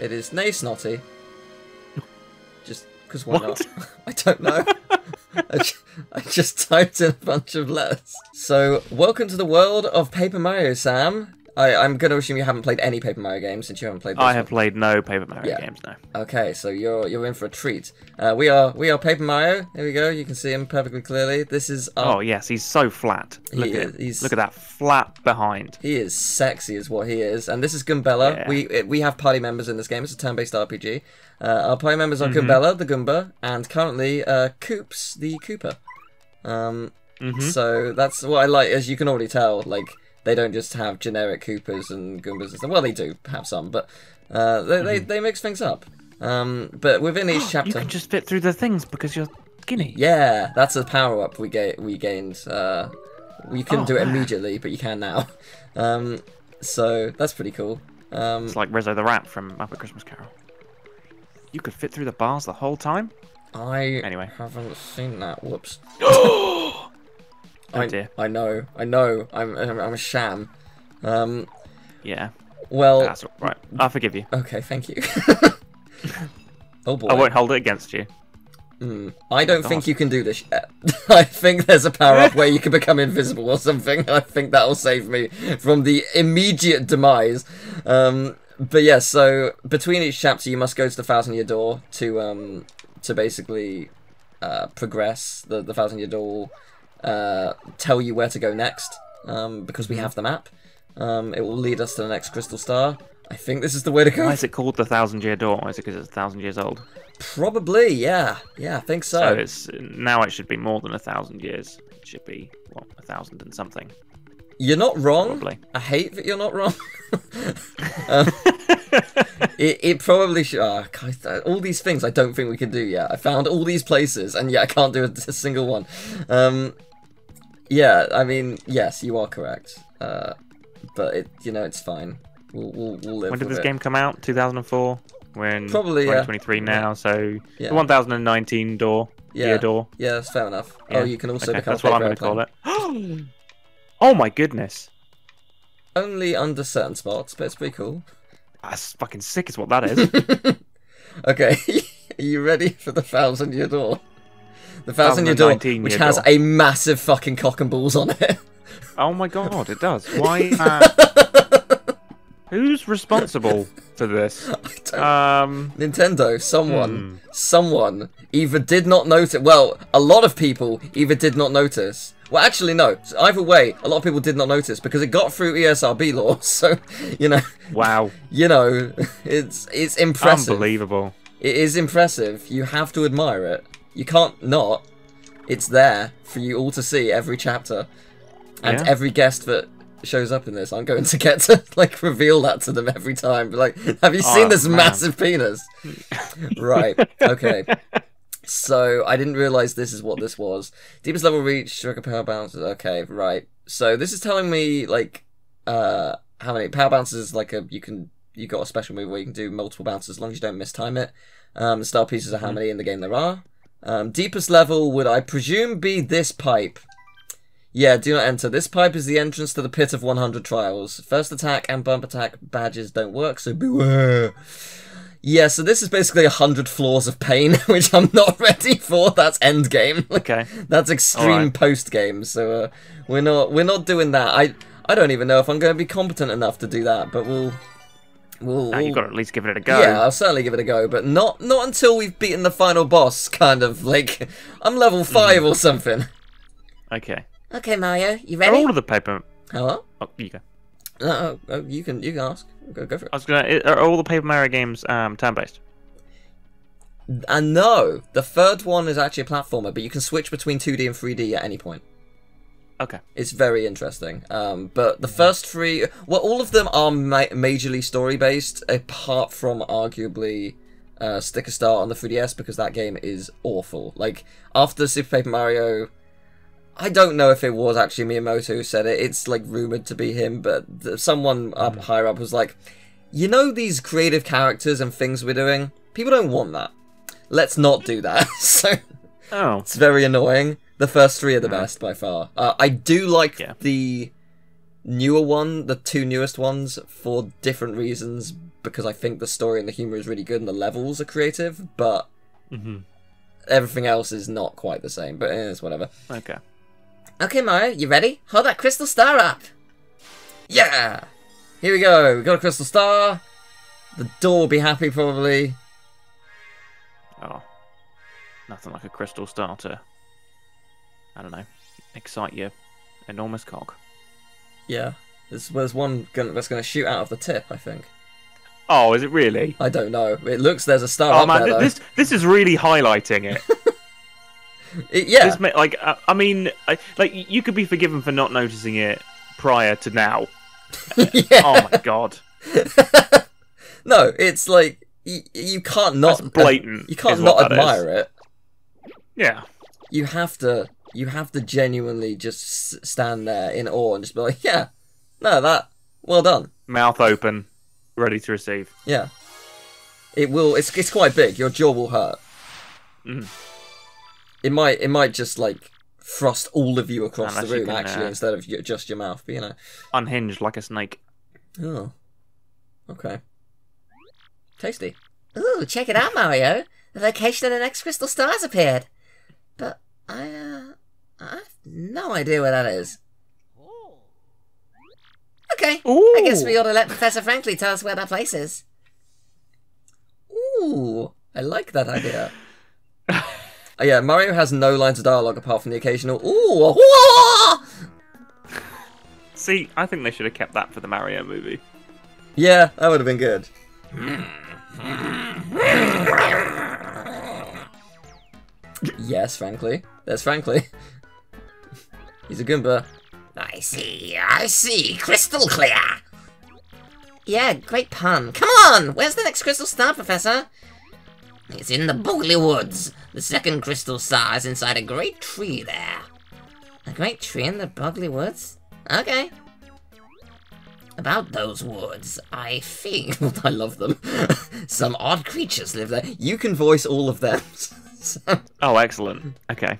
It is nay snotty. Just because why not? I don't know. I just typed in a bunch of letters. So, welcome to the world of Paper Mario, Sam. I'm going to assume you haven't played any Paper Mario games since you haven't played this one. I have played no Paper Mario games, no. Okay, so you're in for a treat. We are Paper Mario. There we go. You can see him perfectly clearly. This is our... Oh, yes. He's so flat. Look at that flat behind. He is sexy is what he is. And this is Goombella. Yeah. We have party members in this game. It's a turn-based RPG. Our party members are Goombella, the Goomba, and currently Koops, the Koopa. So that's what I like. As you can already tell, like... They don't just have generic Koopas and Goombas and stuff. Well, they do have some, but they mix things up. But within each chapter... You can just fit through the things because you're skinny. Yeah, that's a power-up we gained. You couldn't do it immediately, but you can now. So that's pretty cool. It's like Rizzo the Rat from Muppet Christmas Carol. You could fit through the bars the whole time? Anyway. Haven't seen that. Whoops. I know. I'm a sham. Yeah. Well. That's all right. I'll forgive you. Okay, thank you. Oh boy. I won't hold it against you. I don't think you can do this yet. I think there's a power up where you can become invisible or something. I think that'll save me from the immediate demise. But yeah, so between each chapter, you must go to the 1000-year door to basically progress. The 1000-year door. Tell you where to go next, because we have the map. It will lead us to the next Crystal Star. I think this is the way to go. Why is it called the 1000-year door? Is it because it's 1000 years old? Probably, yeah. Yeah, I think so. So it's, now it should be more than 1000 years. It should be, what, 1000 and something. You're not wrong. Probably. I hate that you're not wrong. It probably should. Oh, God, all these things I don't think we can do yet. I found all these places, and yet I can't do a single one. Yeah, I mean, yes, you are correct, but it's fine. We'll live. When did this game come out? 2004. We're in probably 2023 now, so the 1019 door. Yeah, year door. Yeah, that's fair enough. Yeah. Oh, you can also become. That's what I'm going to call it. Oh my goodness! Only under certain spots, but it's pretty cool. That's fucking sick, is what that is. Okay, are you ready for the 1000-year door? The 1000-year door, which has a massive fucking cock and balls on it. Oh my god, it does. Why? Who's responsible for this? Nintendo. Someone either did not notice. Well, a lot of people either did not notice. Well, actually, no. Either way, a lot of people did not notice because it got through ESRB law. So, wow. It's impressive. Unbelievable. It is impressive. You have to admire it. You can't not. It's there for you all to see every chapter, and every guest that shows up in this. I'm going to get to reveal that to them every time. Like, have you seen this massive penis? Right. Okay. So, I didn't realise this is what this was. Deepest level reach, sugar power bounces. Okay, right. So, this is telling me, how many power bounces, you got a special move where you can do multiple bounces as long as you don't mistime it. Star pieces are how many in the game there are. Deepest level would, I presume, be this pipe. Yeah, do not enter. This pipe is the entrance to the pit of 100 trials. First attack and bump attack badges don't work, so beware. Yeah, so this is basically 100 floors of pain, which I'm not ready for. That's endgame. Okay. That's extreme post-game. So we're not doing that. I don't even know if I'm going to be competent enough to do that, but you've got to at least give it a go. Yeah, I'll certainly give it a go, but not until we've beaten the final boss. Kind of like I'm level 5 or something. Okay. Okay, Mario, you ready? Are all of the paper? Hello. Oh, you go. Oh, you can ask. Go for it. Are all the Paper Mario games turn-based? And no, the third one is actually a platformer, but you can switch between 2D and 3D at any point. Okay. It's very interesting. But the first three... Well, all of them are majorly story-based, apart from arguably Sticker Star on the 3DS, because that game is awful. Like, after Super Paper Mario... I don't know if it was actually Miyamoto who said it. It's rumored to be him, but someone up higher up was like, these creative characters and things we're doing, people don't want that. Let's not do that. So it's very annoying. The first three are the best by far. I do like the newer one, the two newest ones, for different reasons, because I think the story and the humor is really good and the levels are creative, but everything else is not quite the same, but it's whatever. Okay. Okay, Mario, you ready? Hold that crystal star up! Yeah! Here we go, we got a crystal star. The door will be happy, probably. Oh. Nothing like a crystal star to, I don't know, excite your enormous cock. Yeah. There's one that's going to shoot out of the tip, I think. Oh, is it really? I don't know. It looks there's a star up there, though. This is really highlighting it. Yeah. This may, like, I mean, like, you could be forgiven for not noticing it prior to now. Yeah. Oh, my God. No, it's like, you can't not... That's blatant. You can't not admire it. Yeah. You have to genuinely just stand there in awe and just be like, yeah, no, that, well done. Mouth open, ready to receive. Yeah. It will, it's quite big, your jaw will hurt. Mm. It might just, like, thrust all of you across the room, actually, instead of just your mouth, but, you know. Unhinged like a snake. Oh. Okay. Tasty. Ooh, check it out, Mario. The location of the next crystal star has appeared. But I have no idea where that is. Okay, ooh. I guess we ought to let Professor Frankly tell us where that place is. Ooh, I like that idea. Yeah, Mario has no lines of dialogue apart from the occasional ooh. Whoa! See, I think they should have kept that for the Mario movie. Yeah, that would have been good. Yes, Frankly. There's Frankly. He's a Goomba. I see. Crystal clear. Yeah, great pun. Come on! Where's the next crystal star, Professor? It's in the Boggly Woods. The second crystal star is inside a great tree there. A great tree in the Boggly Woods? Okay. About those woods, I think... I love them. Some odd creatures live there. You can voice all of them. So, oh, excellent. Okay.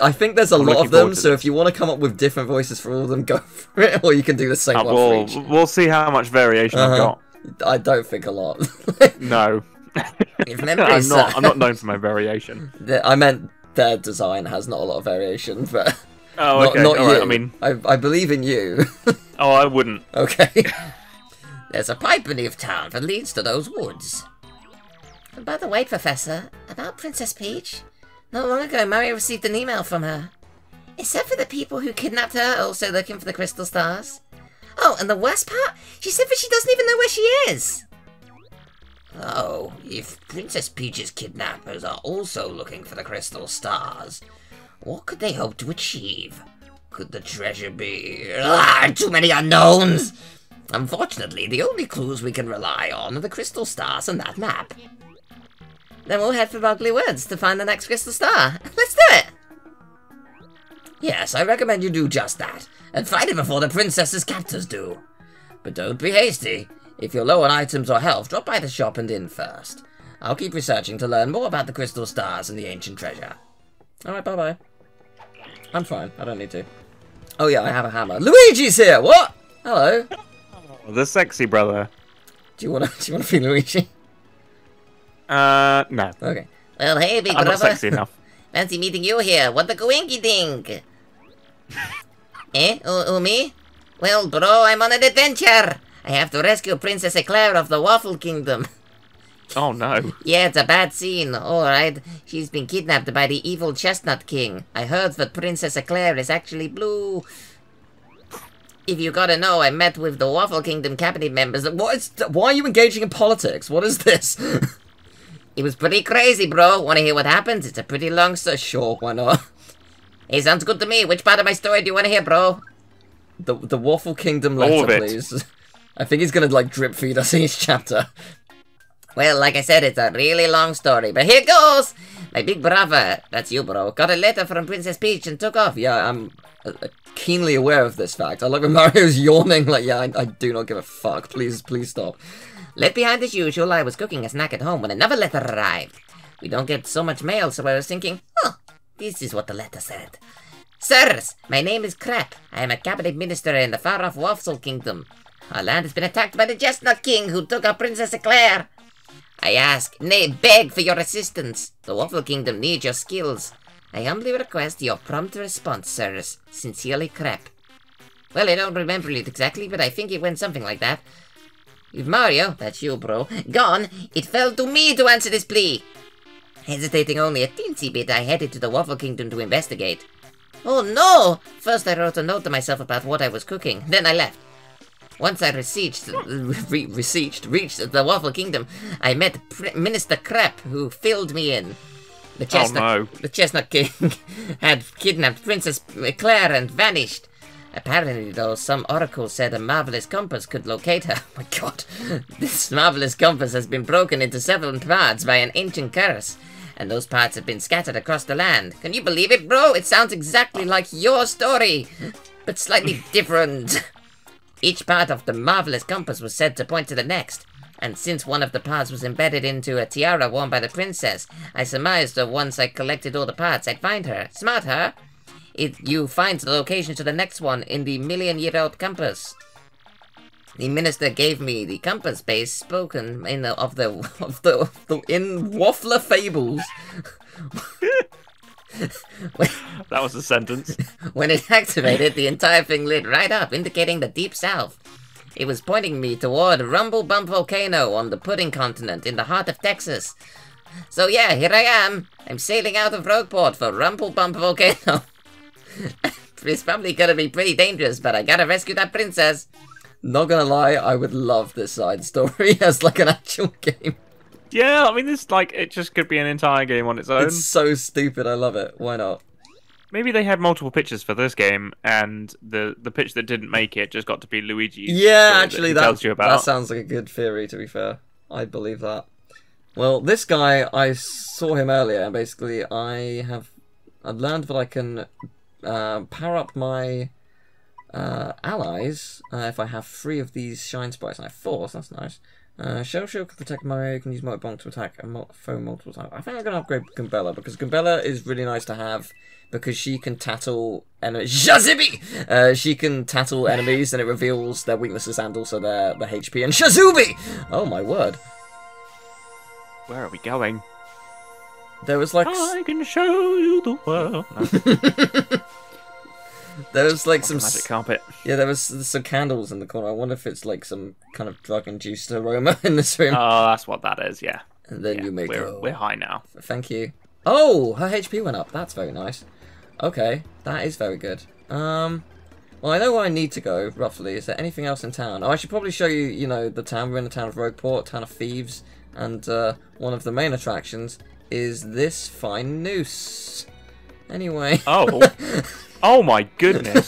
I think there's a lot of them, so if you want to come up with different voices for all of them, go for it, or you can do the same one for each. We'll see how much variation I've got. I don't think a lot. No. If memory serves, I'm not known for my variation. I meant their design has not a lot of variation, but... Oh, okay. Not you. Right, I mean, I believe in you. Oh, I wouldn't. Okay. There's a pipe beneath town that leads to those woods. And by the way, Professor, about Princess Peach, not long ago Mario received an email from her. It said that the people who kidnapped her are also looking for the crystal stars. Oh, and the worst part, she said that she doesn't even know where she is. Oh, if Princess Peach's kidnappers are also looking for the crystal stars, what could they hope to achieve? Could the treasure be... too many unknowns! Unfortunately, the only clues we can rely on are the crystal stars and that map. Then we'll head for Boggly Woods to find the next crystal star. Let's do it! Yes, I recommend you do just that, and find it before the princess's captors do. But don't be hasty. If you're low on items or health, drop by the shop and inn first. I'll keep researching to learn more about the crystal stars and the ancient treasure. Alright, bye-bye. I'm fine. I don't need to. Oh, yeah, I have a hammer. Luigi's here! What? Hello. The sexy brother. Do you want to be Luigi? No. Okay. Well, hey, big brother. I'm not sexy enough. Fancy meeting you here. What the goinky dink? Eh? Oh, me? Well, bro, I'm on an adventure. I have to rescue Princess Éclair of the Waffle Kingdom. Oh, no. Yeah, it's a bad scene. Alright, she's been kidnapped by the evil Chestnut King. I heard that Princess Éclair is actually blue. If you gotta know, I met with the Waffle Kingdom cabinet members. Why are you engaging in politics? What is this? It was pretty crazy, bro. Wanna hear what happens? It's a pretty long story. Sure, why not? Hey, sounds good to me. Which part of my story do you wanna hear, bro? The Waffle Kingdom letter, please. I think he's gonna, like, drip feed us in each chapter. Well, like I said, it's a really long story, but here goes! My big brother, that's you, bro, got a letter from Princess Peach and took off. Yeah, I'm keenly aware of this fact. I like when Mario's yawning, like, yeah, I do not give a fuck. Please stop. Left behind as usual, I was cooking a snack at home when another letter arrived. We don't get so much mail, so I was thinking, oh, this is what the letter said. Sirs, my name is Krap. I am a cabinet minister in the far-off Waffle Kingdom. Our land has been attacked by the Chestnut King, who took our Princess Éclair. I ask, nay, beg for your assistance. The Waffle Kingdom needs your skills. I humbly request your prompt response, sirs. Sincerely, Krap. Well, I don't remember it exactly, but I think it went something like that. With Mario, that's you, bro, gone, it fell to me to answer this plea. Hesitating only a teensy bit, I headed to the Waffle Kingdom to investigate. Oh no! First I wrote a note to myself about what I was cooking, then I left. Once I reached the Waffle Kingdom, I met Minister Krepp, who filled me in. The Chestnut King had kidnapped Princess Éclair and vanished. Apparently, though, some oracle said a marvelous compass could locate her. Oh my god, this marvelous compass has been broken into several parts by an ancient curse, and those parts have been scattered across the land. Can you believe it, bro? It sounds exactly like your story, but slightly different. Each part of the marvelous compass was said to point to the next, and since one of the parts was embedded into a tiara worn by the princess, I surmised that once I collected all the parts, I'd find her. Smart, huh? You find the location to the next one in the million-year-old compass. The minister gave me the compass base spoken in the Waffler fables. That was the sentence. When it activated, the entire thing lit right up, indicating the deep south. It was pointing me toward Rumble Bump Volcano on the Pudding Continent in the heart of Texas. So yeah, here I am. I'm sailing out of Rogueport for Rumble Bump Volcano. It's probably gonna be pretty dangerous, but I gotta rescue that princess. Not gonna lie, I would love this side story as like an actual game. Yeah, I mean, this like it just could be an entire game on its own. It's so stupid, I love it. Why not? Maybe they had multiple pitches for this game, and the pitch that didn't make it just got to be Luigi. Yeah, actually, that sounds like a good theory, to be fair. I believe that. Well, this guy, I saw him earlier, and basically I've learned that I can power up my allies if I have 3 of these shine spikes, and I have 4, so that's nice. Shell Shield can protect Mario, can use Motor Bomb to attack a foe multiple times. I think I'm going to upgrade Goombella, because Goombella is really nice to have, because she can tattle enemies. Shazubi! She can tattle enemies, and it reveals their weaknesses and also their HP. And Shazubi! Oh my word. Where are we going? There was like... I can show you the world. No. There was like some magic carpet. Yeah, there was some candles in the corner. I wonder if it's like some kind of drug-induced aroma in this room. Oh, that's what that is. Yeah. And then you make. We're high now. Thank you. Oh, her HP went up. That's very nice. Okay, that is very good. Well, I know where I need to go roughly. Is there anything else in town? Oh, I should probably show you. You know, the town. We're in the town of Rogueport, town of thieves, and one of the main attractions is this fine noose. Anyway. Oh. Oh my goodness!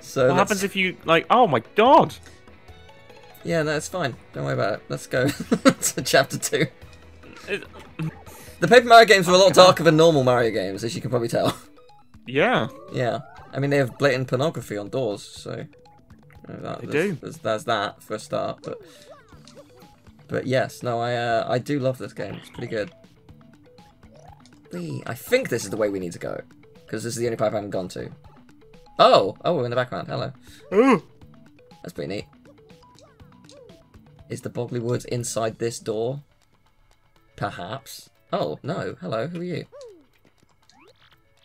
So what happens if you like? Oh my god! Yeah, that's fine. Don't worry about it. Let's go to Chapter 2. The Paper Mario games were a lot darker than normal Mario games, as you can probably tell. Yeah. Yeah. I mean, they have blatant pornography on doors, so they do. There's that for a start, but yes, no, I do love this game. It's pretty good. I think this is the way we need to go. Because this is the only pipe I haven't gone to. Oh, we're in the background. Hello. Ooh. That's pretty neat. Is the Boggly Woods inside this door? Perhaps. Oh no. Hello. Who are you?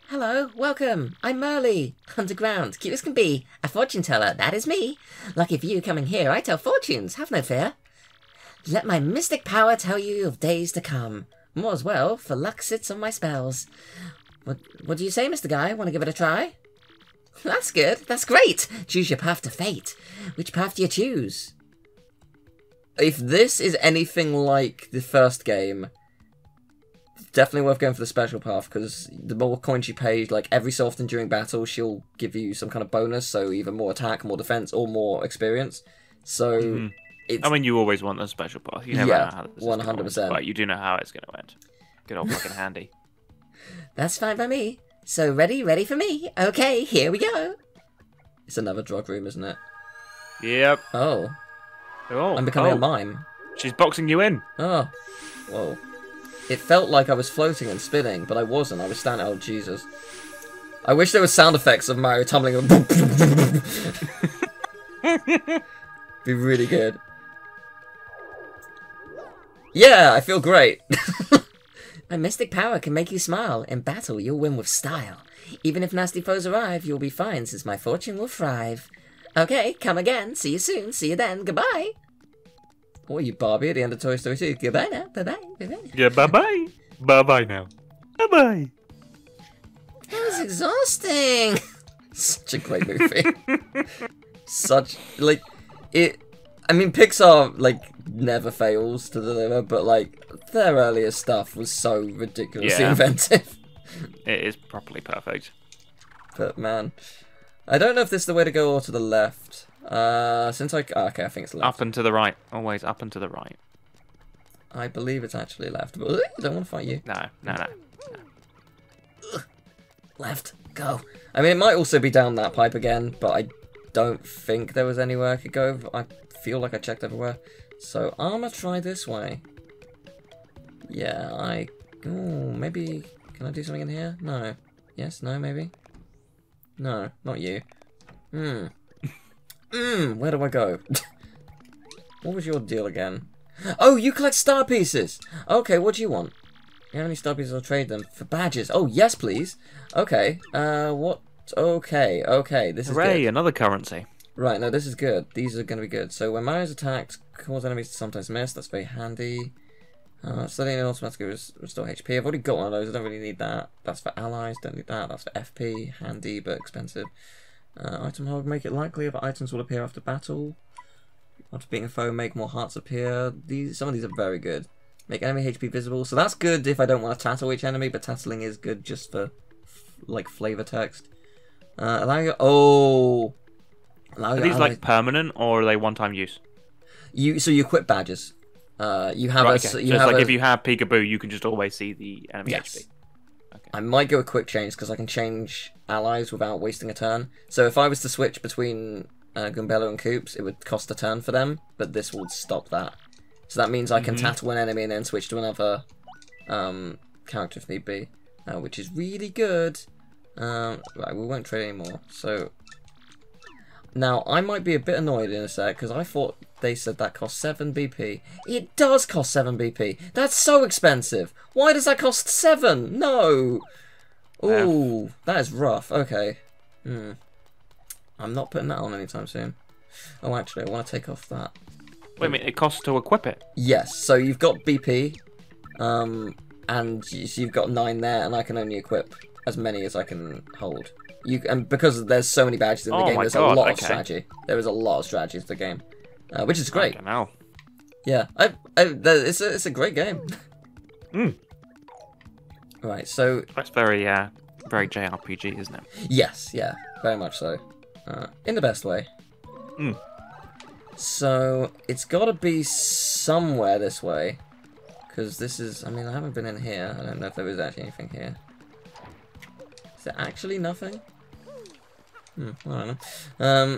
Hello. Welcome. I'm Merlee. Underground. Cute as can be. A fortune teller. That is me. Lucky for you coming here. I tell fortunes. Have no fear. Let my mystic power tell you of days to come. More as well, for luck sits on my spells. What do you say, Mr. Guy? Want to give it a try? That's good. That's great. Choose your path to fate. Which path do you choose? If this is anything like the first game, it's definitely worth going for the special path, because the more coins you pay, like every so often during battle, she'll give you some kind of bonus, so either more attack, more defense, or more experience. So... Mm-hmm. I mean, you always want the special path. You never know how this 100%. But you do know how it's going to end. Good old fucking handy. That's fine by me. So ready for me. Okay, here we go. It's another drug room, isn't it? Yep. Oh. I'm becoming a mime. She's boxing you in. Oh. Whoa. It felt like I was floating and spinning, but I wasn't. I was standing... Oh, Jesus. I wish there was sound effects of Mario tumbling. Be really good. Yeah, I feel great. My mystic power can make you smile. In battle, you'll win with style. Even if nasty foes arrive, you'll be fine, since my fortune will thrive. Okay, come again. See you soon. See you then. Goodbye. Or you Barbie at the end of Toy Story 2. Goodbye now. Bye-bye. Bye-bye. Yeah, bye-bye. Bye-bye now. Bye-bye. That was exhausting. Such a great movie. Such, like, it... I mean, Pixar, like, never fails to deliver, but, like, their earlier stuff was so ridiculously inventive. It is properly perfect. But, man... I don't know if this is the way to go or to the left. Since I... Oh, okay, I think it's left. Up and to the right. Always up and to the right. I believe it's actually left. But I don't want to fight you. No. Left. Go. I mean, it might also be down that pipe again, but I don't think there was anywhere I could go. I feel like I checked everywhere. So I'm going to try this way. Yeah, I... Ooh, maybe... Can I do something in here? No. Yes, no, maybe. No, not you. Where do I go? What was your deal again? Oh, you collect star pieces! Okay, what do you want? How many star pieces? I'll trade them for badges. Oh, yes, please! Okay, what? Okay, this is good. Another currency. Right, no, this is good. These are gonna be good. So, when Mario's attacked, cause enemies to sometimes miss. That's very handy. Studying and automatically restore HP. I've already got one of those, I don't really need that. That's for allies, don't need that. That's for FP, handy but expensive. Item hog, make it likely that items will appear after battle. After being a foe, make more hearts appear. Some of these are very good. Make enemy HP visible, so that's good if I don't want to tattle each enemy, but tattling is good just for, like, flavour text. Are these, like, permanent, or are they one-time use? So you equip badges. If you have Peekaboo, you can just always see the enemy HP. Okay. I might go a quick change because I can change allies without wasting a turn. So if I was to switch between Goombella and Koops, it would cost a turn for them, but this would stop that. So that means I can tattle an enemy and then switch to another character if need be, which is really good. Right, we won't trade anymore. So now I might be a bit annoyed in a sec because I thought. They said that costs 7 BP. It does cost 7 BP. That's so expensive. Why does that cost 7? No. Ooh, that is rough. Okay. I'm not putting that on anytime soon. Oh, actually, I want to take off that. Wait a minute, it costs to equip it? Yes, so you've got BP, and you've got 9 there, and I can only equip as many as I can hold. And because there's so many badges in the game, there's a lot of strategy. There is a lot of strategy to the game. Which is great. I don't know. Yeah, it's a great game. Right, so that's very very JRPG, isn't it? Yes, yeah, very much so, in the best way. So it's got to be somewhere this way, because this is. I mean, I haven't been in here. I don't know if there was actually anything here. Is there actually nothing? I don't know.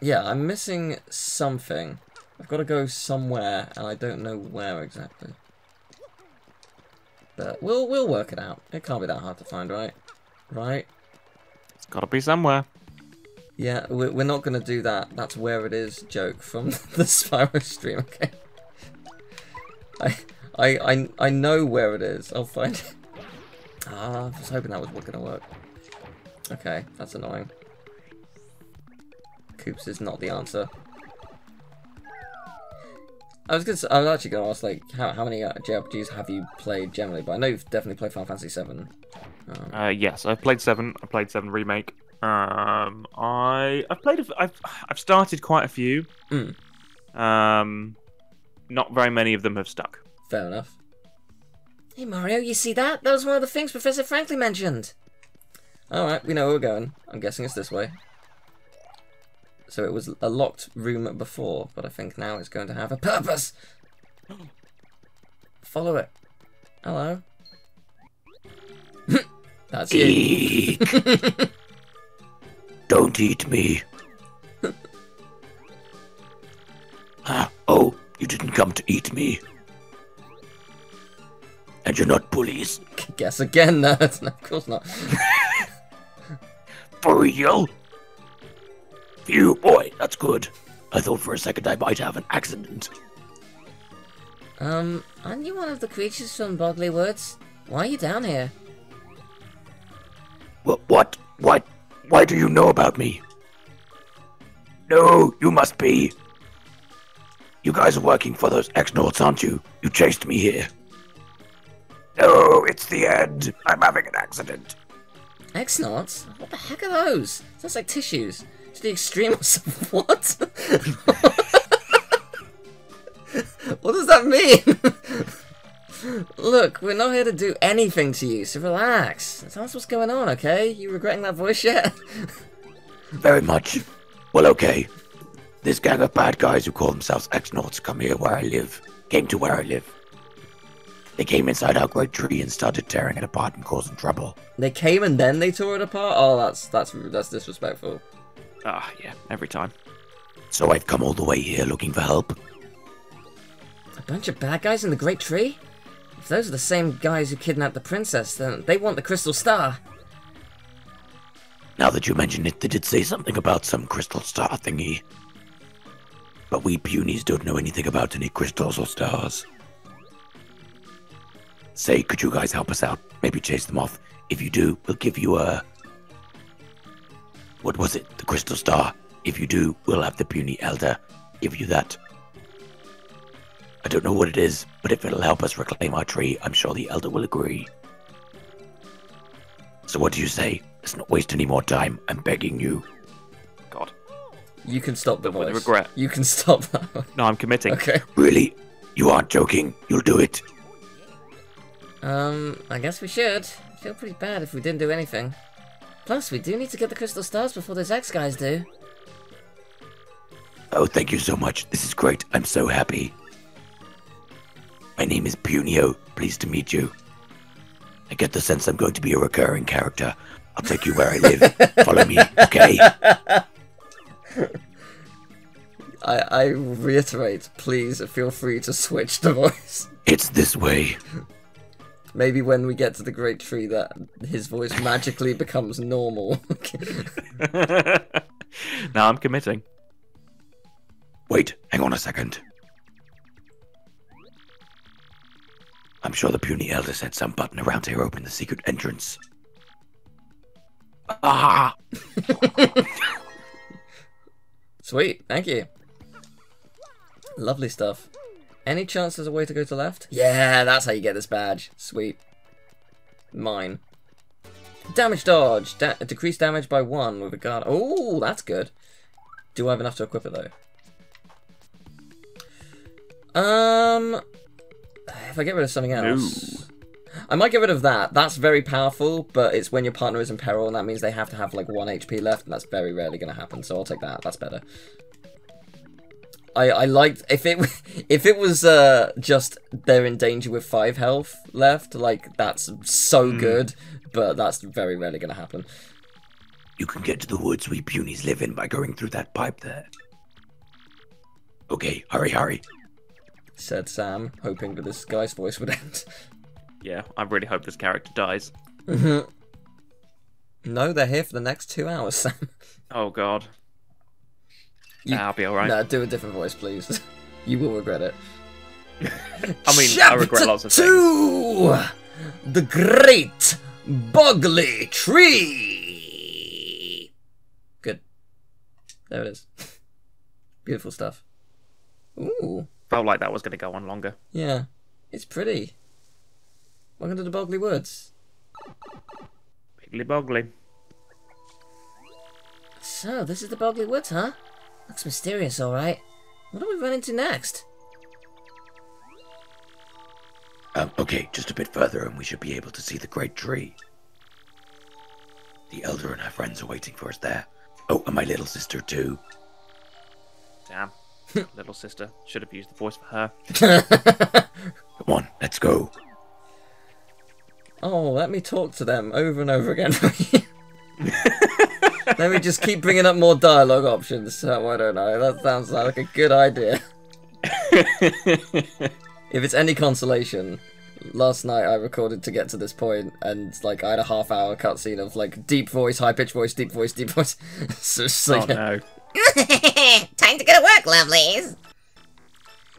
Yeah, I'm missing something. I've got to go somewhere, and I don't know where exactly. But we'll work it out. It can't be that hard to find, right? Right? It's got to be somewhere. Yeah, we're not going to do that. That's where it is joke from the Spyro stream, okay? I know where it is. I'll find it. Ah, I was hoping that was going to work. Okay, that's annoying. Koops is not the answer. I was actually going to ask, like, how many JRPGs have you played generally? But I know you've definitely played Final Fantasy VII. Yes, I've played VII. I played VII Remake. I've started quite a few. Not very many of them have stuck. Fair enough. Hey Mario, you see that? That was one of the things Professor Frankly mentioned. All right, we know where we're going. I'm guessing it's this way. So it was a locked room before, but I think now it's going to have a purpose! Follow it. Hello. That's you. Don't eat me. Oh, you didn't come to eat me. And you're not bullies. Guess again, no, of course not. For real? Phew, boy, that's good. I thought for a second I might have an accident. Aren't you one of the creatures from Boggly Woods? Why are you down here? What? What? Why do you know about me? No, you must be. You guys are working for those X-naughts, aren't you? You chased me here. No, it's the end. I'm having an accident. X-naughts? What the heck are those? Sounds like tissues. It's the extreme or something. What? What does that mean? Look, we're not here to do anything to you, so relax. Tell us what's going on, okay? You regretting that voice yet? Very much. Well, okay. This gang of bad guys who call themselves X-naughts came to where I live. They came inside our great tree and started tearing it apart and causing trouble. They came and then they tore it apart? Oh, that's disrespectful. Ah, yeah, every time. So I've come all the way here looking for help. A bunch of bad guys in the Great Tree? If those are the same guys who kidnapped the princess, then they want the Crystal Star. Now that you mention it, they did say something about some Crystal Star thingy. But we punies don't know anything about any crystals or stars. Say, could you guys help us out? Maybe chase them off. If you do, we'll give you a... What was it? The Crystal Star. If you do, we'll have the puny elder give you that. I don't know what it is, but if it'll help us reclaim our tree, I'm sure the elder will agree. So what do you say? Let's not waste any more time. I'm begging you. God. You can stop the voice. With regret. You can stop that one. No, I'm committing. Okay. Really? You aren't joking? You'll do it? I guess we should. I feel pretty bad if we didn't do anything. Plus, we do need to get the Crystal Stars before those X guys do. Oh, thank you so much. This is great. I'm so happy. My name is Punio. Pleased to meet you. I get the sense I'm going to be a recurring character. I'll take you where I live. Follow me, okay? I reiterate, please feel free to switch the voice. It's this way. Maybe when we get to the Great Tree that his voice magically becomes normal. Now I'm committing. Wait, hang on a second. I'm sure the puny elder said some button around here opened the secret entrance. Ah! Sweet, thank you. Lovely stuff. Any chance there's a way to go to left? Yeah, that's how you get this badge. Sweet. Mine. Damage dodge. Decrease damage by 1 with a guard. Oh, that's good. Do I have enough to equip it though? If I get rid of something else... No. I might get rid of that. That's very powerful, but it's when your partner is in peril, and that means they have to have like 1 HP left, and that's very rarely going to happen, so I'll take that. That's better. I liked if it was just they're in danger with 5 health left, like that's so good, but that's very rarely gonna happen. You can get to the woods we punies live in by going through that pipe there. Okay, hurry, hurry, said Sam, hoping that this guy's voice would end. Yeah, I really hope this character dies. No, they're here for the next 2 hours, Sam. Oh God. Nah, I'll be alright. Nah, do a different voice, please. You will regret it. I mean, Chapter I regret lots of things. The Great Boggly Tree! Good. There it is. Beautiful stuff. Ooh. Felt like that was going to go on longer. Yeah. It's pretty. Welcome to the Boggly Woods. Piggly Boggly. So, this is the Boggly Woods, huh? Looks mysterious, alright. What do we run into next? Okay, just a bit further and we should be able to see the Great Tree. The Elder and her friends are waiting for us there. Oh, and my little sister too. Damn. Little sister. Should have used the voice for her. Come on, let's go. Oh, let me talk to them over and over again. Then we just keep bringing up more dialogue options. Oh, I don't know. That sounds like a good idea. If it's any consolation, Last night I recorded to get to this point, and like I had a half-hour cutscene of like deep voice, high-pitched voice, deep voice, deep voice. So it's like, oh no! Time to go to work, lovelies.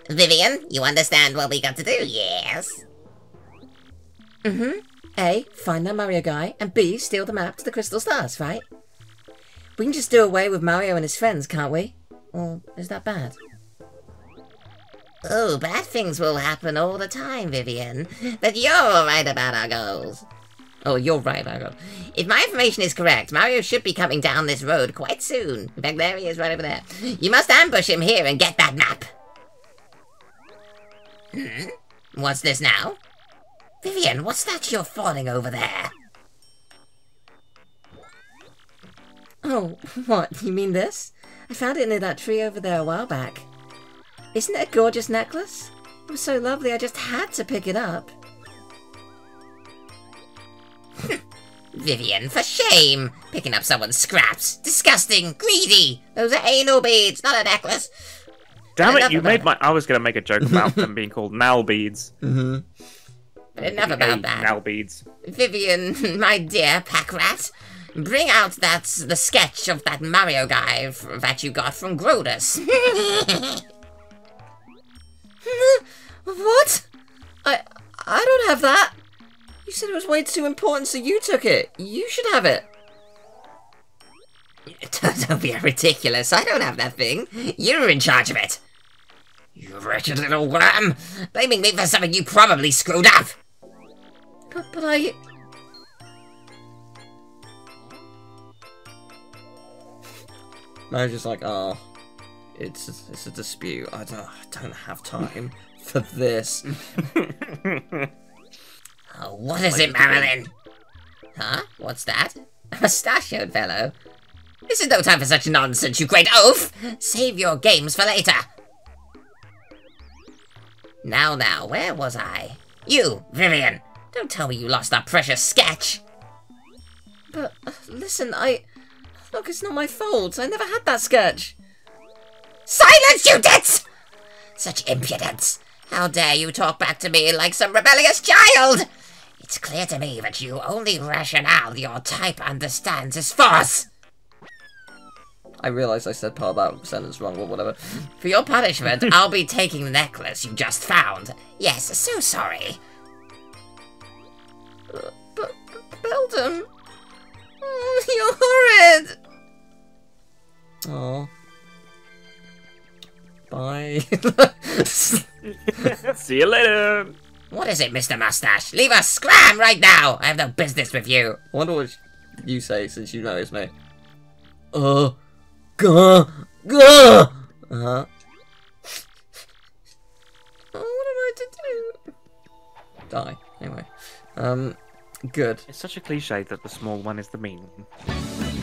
Vivian, you understand what we got to do, yes? Mm-hmm. A, find that Mario guy, and B, steal the map to the Crystal Stars, right? We can just do away with Mario and his friends, can't we? Or is that bad? Oh, bad things will happen all the time, Vivian. But you're right about our goals. Oh, you're right about our goals. If my information is correct, Mario should be coming down this road quite soon. In fact, there he is right over there. You must ambush him here and get that map. Hmm? What's this now? Vivian, what's that you're falling over there? Oh, what? You mean this? I found it near that tree over there a while back. Isn't it a gorgeous necklace? It was so lovely I just had to pick it up. Vivian, for shame! Picking up someone's scraps! Disgusting! Greedy! Those are anal beads, not a necklace! Damn it, you made my... I was going to make a joke about them being called nal beads. Mm-hmm. But enough about that. Nal beads. Vivian, my dear pack rat, bring out the sketch of that Mario guy that you got from Grodus. What? I don't have that. You said it was way too important, so you took it. You should have it. Don't be ridiculous. I don't have that thing. You're in charge of it. You wretched little worm! Blaming me for something you probably screwed up! But I... Mario's just like, oh, it's a dispute. I don't have time for this. Oh, what is it, Marilyn? Huh? What's that? A mustachioed fellow? This is no time for such nonsense, you great oaf! Save your games for later! Now, where was I? You, Vivian! Don't tell me you lost that precious sketch! But, listen, Look, it's not my fault. I never had that sketch. Silence, you tits! Such impudence! How dare you talk back to me like some rebellious child! It's clear to me that you only rationale your type understands is false! I realised I said part of that sentence wrong, or whatever. For your punishment, I'll be taking the necklace you just found. Yes, so sorry. But Beldum... You're horrid! Aw. Bye. See you later! What is it, Mr. Mustache? Leave us scram right now! I have no business with you! I wonder what you say, since you know it's me. Uh-huh. What am I to do? Die. Anyway. Good. It's such a cliche that the small one is the mean one.